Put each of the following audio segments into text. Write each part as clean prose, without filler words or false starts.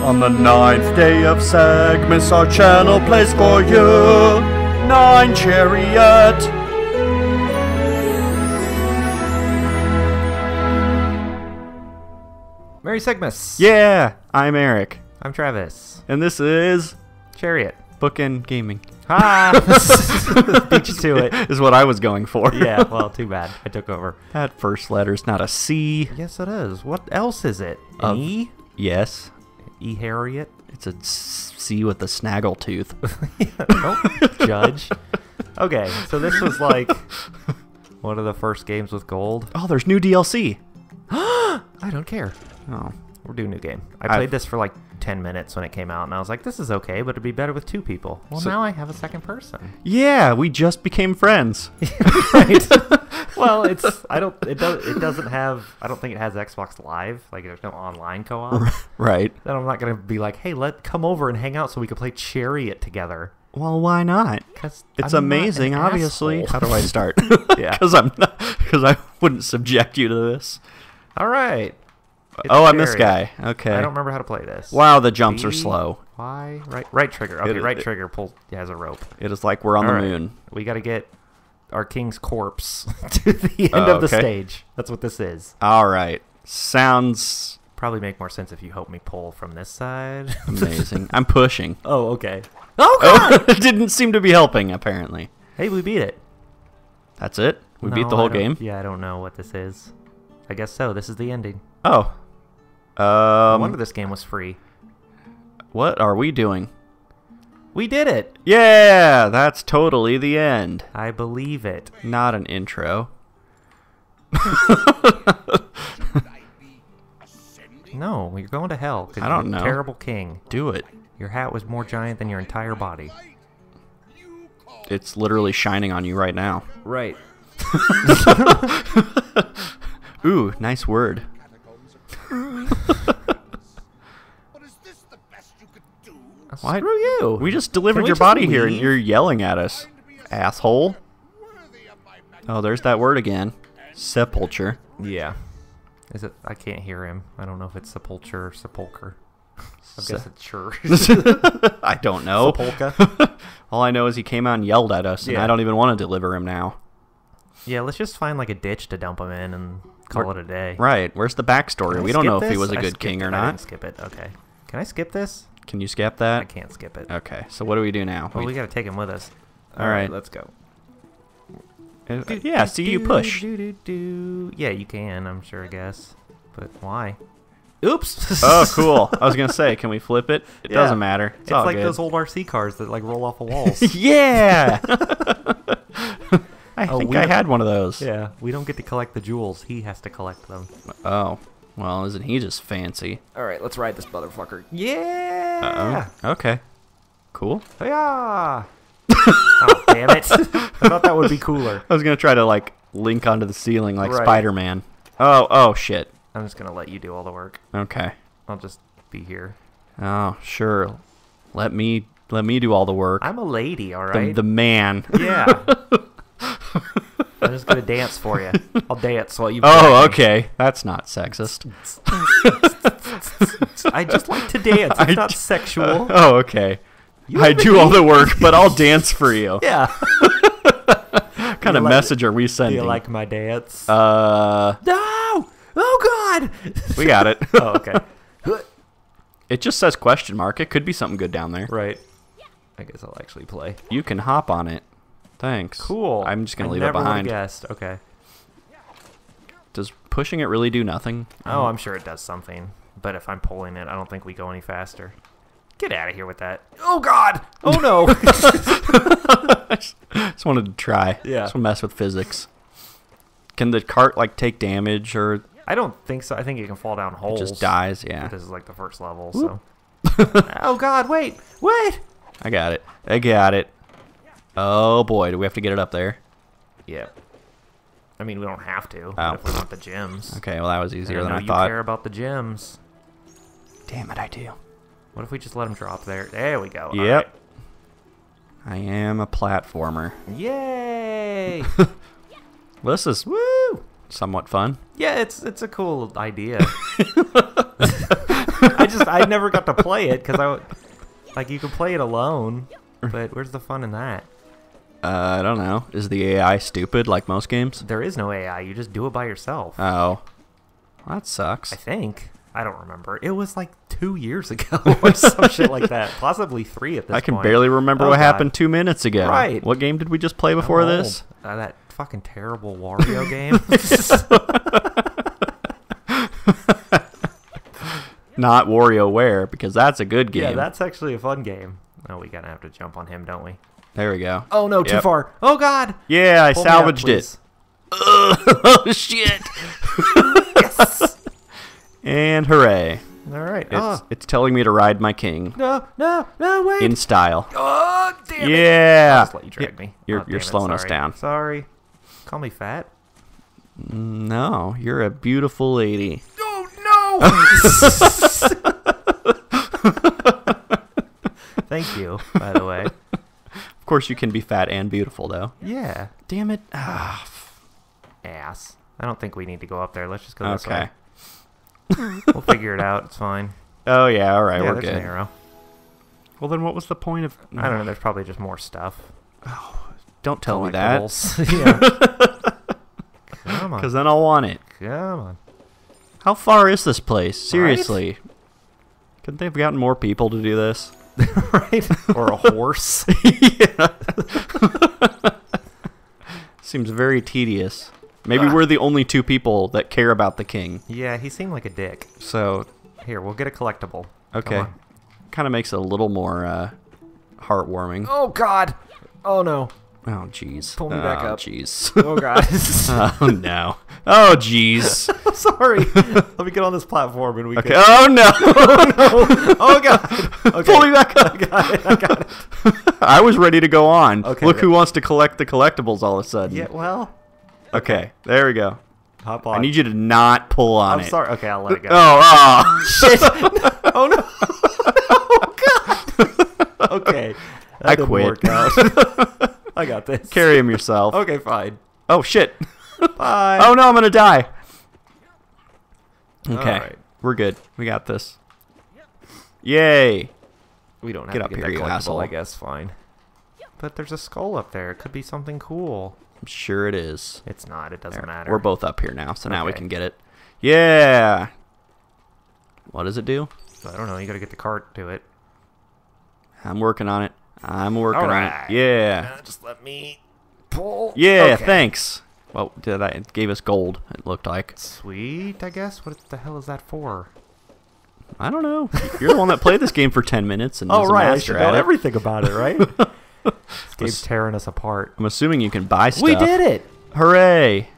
On the 9th day of Segmus, our channel plays for you 9 Chariot. Merry Segmus! Yeah! I'm Eric. I'm Travis. And this is... Chariot. Bookend Gaming. Ha! Beat you to it. Is what I was going for. Yeah, well, too bad. I took over. That first letter's not a C. Yes, it is. What else is it? An E? Yes. E Harriet? It's a C with a snaggle tooth. Don't judge. Okay, so this was like... one of the first games with gold. Oh, there's new DLC! I don't care. Oh, we're doing a new game. I played this for like 10 minutes when it came out, and I was like, this is okay, but it'd be better with 2 people. Well, so now I have a second person. Yeah, we just became friends. Right. Well, I don't think it has Xbox Live. Like, there's no online co-op. Right. Then I'm not going to be like, hey, come over and hang out so we can play Chariot together. Well, why not? Because it's amazing, obviously. How do I start? Yeah. Because I wouldn't subject you to this. All right. Oh, I'm this guy. Okay. I don't remember how to play this. Wow, the jumps are slow. Why? Right trigger. Okay, right trigger has a rope. It is like we're on the moon. We got to get our king's corpse to the end of the stage. That's what this is. All right. Sounds... probably make more sense if you help me pull from this side. Amazing. I'm pushing. Oh, okay. Oh, God! It didn't seem to be helping, apparently. Hey, we beat it. That's it? We beat the whole game? Yeah, I don't know what this is. I guess so. This is the ending. Oh. No wonder this game was free. What are we doing? We did it! Yeah! That's totally the end. I believe it. Not an intro. No, you're going to hell. 'Cause you're a terrible king. Do it. Your hat was more giant than your entire body. It's literally shining on you right now. Right. Ooh, nice word. Why? Screw you! We just delivered your body here and you're yelling at us. Asshole. Oh, there's that word again. Sepulture. Yeah. Is it? I can't hear him. I don't know if it's sepulture or sepulcher. I guess it's church. I don't know. Sepulka. All I know is he came out and yelled at us, and I don't even want to deliver him now. Yeah, let's just find like a ditch to dump him in and call it a day. Right. Where's the backstory? We don't know if he was a good king or not. I didn't skip it. Okay. Can I skip this? Can you skip that? I can't skip it. Okay. So what do we do now? Well, we got to take him with us. All right. Let's go. Yeah, see you push. Yeah, you can, I'm sure, I guess. But why? Oops! Oh, cool. I was going to say, can we flip it? It doesn't matter. It's all like good. Those old RC cars that like roll off of walls. Yeah! I think I had one of those. Yeah, we don't get to collect the jewels. He has to collect them. Oh. Well, isn't he just fancy? Alright, let's ride this motherfucker. Yeah! Uh-oh. Okay. Cool. Yeah. Oh, damn it. I thought that would be cooler. I was going to try to, like, link onto the ceiling like Spider-Man. Oh, shit. I'm just going to let you do all the work. Okay. I'll just be here. Oh, sure. Let me do all the work. I'm a lady, all right? The man. Yeah. I'm just going to dance for you. I'll dance while you play. Oh, okay. That's not sexist. I just like to dance. It's not sexual. Oh, okay. I do all the work, but I'll dance for you. Yeah. What kind of message are we sending? Do you like my dance? No! Oh, God! We got it. Oh, okay. It just says question mark. It could be something good down there. Right. I guess I'll actually play. You can hop on it. Thanks. Cool. I'm just going to leave it behind. I never guessed. Okay. Does pushing it really do nothing? Oh, I'm sure it does something. But if I'm pulling it, I don't think we go any faster. Get out of here with that. Oh, God. Oh, no. I just wanted to try. Yeah. Just want to mess with physics. Can the cart, like, take damage or... I don't think so. I think it can fall down holes. It just dies, yeah. This is, like, the first level, so... Oh, God. Wait. Wait. I got it. I got it. Oh, boy. Do we have to get it up there? Yeah. I mean, we don't have to. Oh. If we want the gems. Okay, well, that was easier than I thought. I care about the gems. Damn it, I do. What if we just let him drop there? There we go. Yep. Right. I am a platformer. Yay! Well, this is somewhat fun. Yeah, it's a cool idea. I just I never got to play it because like you can play it alone, but where's the fun in that? I don't know. Is the AI stupid like most games? There is no AI. You just do it by yourself. Oh, well, that sucks. I think. I don't remember. It was like 2 years ago or some shit like that. Possibly 3 at this point. I can barely remember what happened 2 minutes ago. Right. What game did we just play before this? That fucking terrible Wario game. Not WarioWare, because that's a good game. Yeah, that's actually a fun game. Oh, we gotta have to jump on him, don't we? There we go. Oh, no, too far. Oh, God. Yeah, I salvaged it. Oh, shit. Yes. And hooray. All right. It's telling me to ride my king. No, no, no, wait. In style. Oh, damn it. Yeah. I'll just let you drag me. You're slowing us down. Sorry. Call me fat. No, you're a beautiful lady. Oh, no. Thank you, by the way. Of course you can be fat and beautiful, though. Yeah. Damn it. Ah. Ass. I don't think we need to go up there. Let's just go this way. Okay. We'll figure it out. It's fine. Oh, yeah. All right. Yeah, we're good. An arrow. Well, then what was the point of... I don't know. There's probably just more stuff. Oh, don't tell me that. Yeah. Come on. Because then I'll want it. Come on. How far is this place? Seriously. Right? Couldn't they have gotten more people to do this? Right? Or a horse? Yeah. Seems very tedious. Maybe we're the only 2 people that care about the king. Yeah, he seemed like a dick. So here, we'll get a collectible. Okay. Kind of makes it a little more heartwarming. Oh, God. Oh, no. Oh, jeez. Pull me back up. Jeez. Oh, God. Oh, no. Oh, jeez. Sorry. Let me get on this platform and we can... Oh, no. Oh, no. Oh, God. Okay. Pull me back up. I got it. I was ready to go on. Okay, Look who wants to collect the collectibles all of a sudden. Yeah, well... Okay, there we go. Hop on. I need you to not pull on it. I'm sorry. Okay, I'll let it go. Oh, shit. Oh, no. Oh, God. Okay. I quit. I got this. Carry him yourself. Okay, fine. Oh, shit. Bye. Oh, no, I'm going to die. Okay, we're good. We got this. Yay. We don't have to get that collectible, I guess. Fine. But there's a skull up there. It could be something cool. I'm sure it is. It's not. It doesn't matter. We're both up here now, so now we can get it. Yeah! What does it do? I don't know. You gotta get the cart to it. I'm working on it. I'm working on it. Yeah. Just let me pull. Yeah, thanks. Well, it gave us gold, it looked like. Sweet, I guess. What the hell is that for? I don't know. You're the one that played this game for 10 minutes and was a master at it. I should know everything about it, right? This game's tearing us apart. I'm assuming you can buy stuff. We did it! Hooray!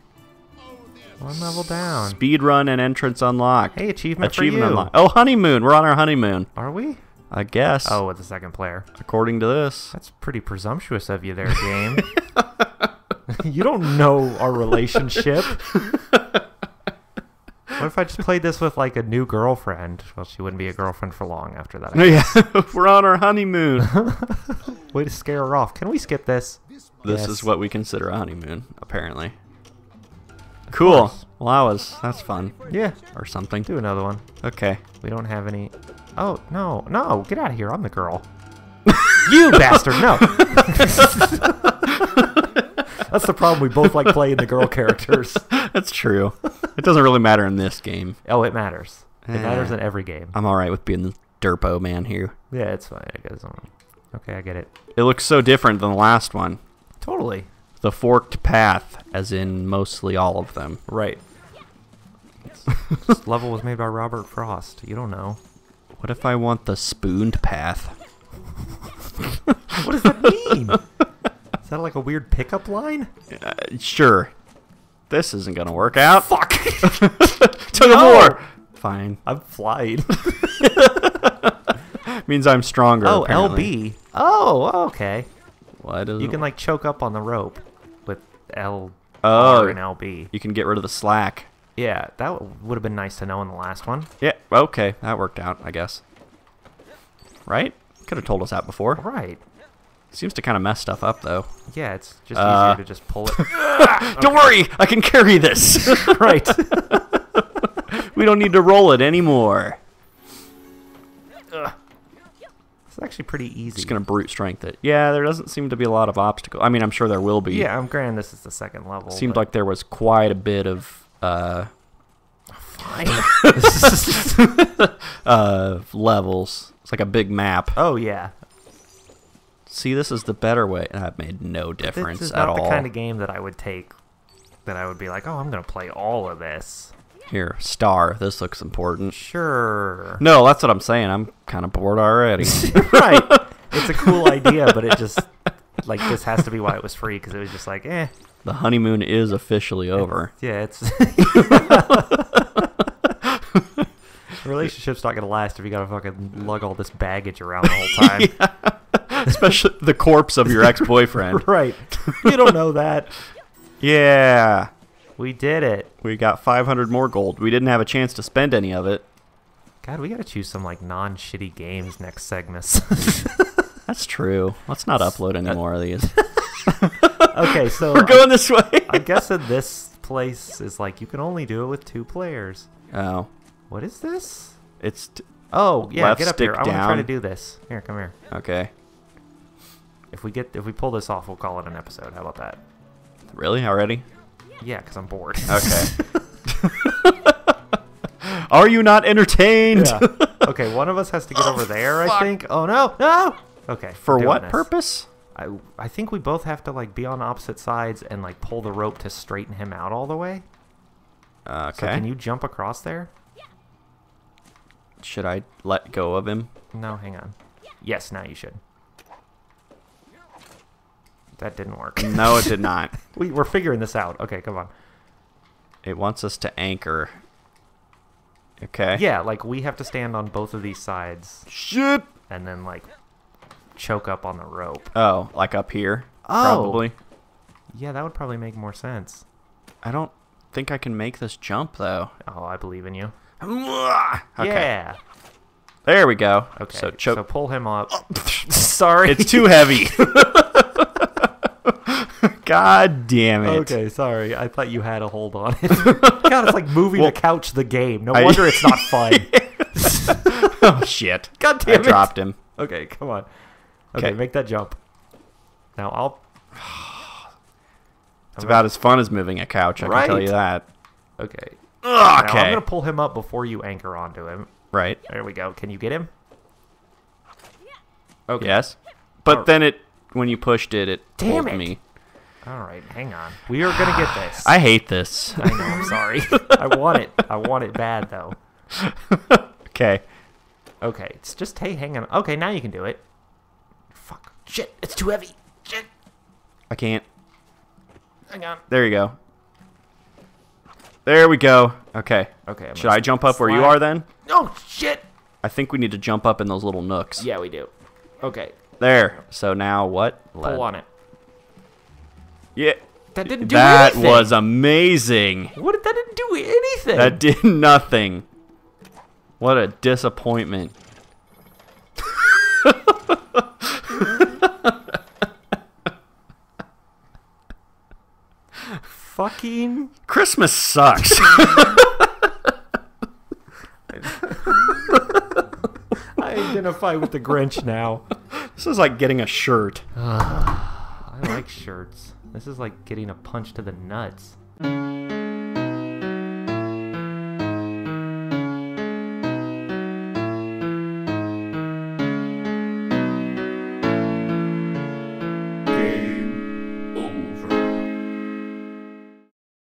One level down. Speed run and entrance unlocked. Hey, achievement for you. Unlocked. Oh, honeymoon. We're on our honeymoon. Are we? I guess. Oh, with the second player. According to this. That's pretty presumptuous of you there, game. You don't know our relationship. What if I just played this with, like, a new girlfriend? Well, she wouldn't be a girlfriend for long after that, I guess. Yeah, we're on our honeymoon. Way to scare her off. Can we skip this? This is what we consider a honeymoon, apparently. Cool. Well, that's fun. Yeah. Or something. Do another one. Okay. We don't have any... Oh, no. No, get out of here. I'm the girl. You bastard, no. That's the problem. We both like playing the girl characters. That's true. It doesn't really matter in this game. Oh, it matters. It matters in every game. I'm all right with being the derpo man here. Yeah, it's fine. I guess. Okay, I get it. It looks so different than the last one. Totally. The forked path, as in mostly all of them. Right. This level was made by Robert Frost. You don't know. What if I want the spooned path? What does that mean? Is that like a weird pickup line? Sure. This isn't going to work out. Fuck! To the more! Fine. I'm flying. Means I'm stronger, apparently. LB. Oh, okay. Why does you can, like, choke up on the rope with R and LB. You can get rid of the slack. Yeah, that would have been nice to know in the last one. Yeah, okay. That worked out, I guess. Right? Could have told us that before. Right. Seems to kind of mess stuff up, though. Yeah, it's just easier to just pull it. Don't worry! I can carry this! Right. We don't need to roll it anymore. Ugh. It's actually pretty easy. Just going to brute strength it. Yeah, there doesn't seem to be a lot of obstacles. I mean, I'm sure there will be. Yeah, I'm granted this is the second level. Seemed like there was quite a bit of levels. It's like a big map. Oh, yeah. See, this is the better way. That made no difference at all. This is not the kind of game that I would take, that I would be like, oh, I'm going to play all of this. Here, star. This looks important. Sure. No, that's what I'm saying. I'm kind of bored already. Right. It's a cool idea, but it just, like, this has to be why it was free, because it was just like, eh. The honeymoon is officially over. Yeah, the relationship's not going to last if you got to fucking lug all this baggage around the whole time. Yeah. Especially the corpse of your ex-boyfriend. Right. You don't know that. Yeah. We did it. We got 500 more gold. We didn't have a chance to spend any of it. God, we got to choose some, like, non-shitty games next Segmus. That's true. Let's not upload any more of these. Okay, so... We're going this way. I'm guessing this place is, like, you can only do it with 2 players. Oh. What is this? It's... Oh, yeah, get up here. I want to try to do this. Here, come here. Okay. If we pull this off, we'll call it an episode. How about that? Really? Already? Yeah, because I'm bored. Okay. Are you not entertained? Yeah. Okay, one of us has to get over there, fuck. I think. Oh, no. No! Okay. For what purpose? I think we both have to, like, be on opposite sides and, like, pull the rope to straighten him out all the way. Okay. So can you jump across there? Should I let go of him? No, hang on. Yes, now you should. That didn't work. No, it did not. We're figuring this out. Okay, come on. It wants us to anchor. Okay. Yeah, like we have to stand on both of these sides. Shit! And then like choke up on the rope. Oh, like up here? Oh. Probably. Yeah, that would probably make more sense. I don't think I can make this jump though. Oh, I believe in you. Okay. Yeah. There we go. Okay, so, pull him up. Sorry. It's too heavy. God damn it. Okay, sorry. I thought you had a hold on it. God, it's like moving the couch the game. No wonder it's not fun. Oh, shit. God damn it. I dropped him. Okay, come on. Okay, make that jump. Now I'll... It's about as fun as moving a couch, I can tell you that. Okay. Now, I'm going to pull him up before you anchor onto him. Right. There we go. Can you get him? Okay. Yes. But then it... When you pushed it, damn pulled me. All right, hang on. We are going to get this. I hate this. I know, I'm sorry. I want it. I want it bad, though. Okay. Okay, it's just, hey, hang on. Okay, now you can do it. Fuck. Shit, it's too heavy. Shit. I can't. Hang on. There you go. There we go. Okay. Okay. Should I jump up where you are, then? No, shit. I think we need to jump up in those little nooks. Yeah, we do. Okay. There. So now what? Pull on it. Yeah, that didn't do anything. That was amazing. What? That didn't do anything. That did nothing. What a disappointment. Fucking Christmas sucks. I identify with the Grinch now. This is like getting a shirt. I like shirts. This is like getting a punch to the nuts.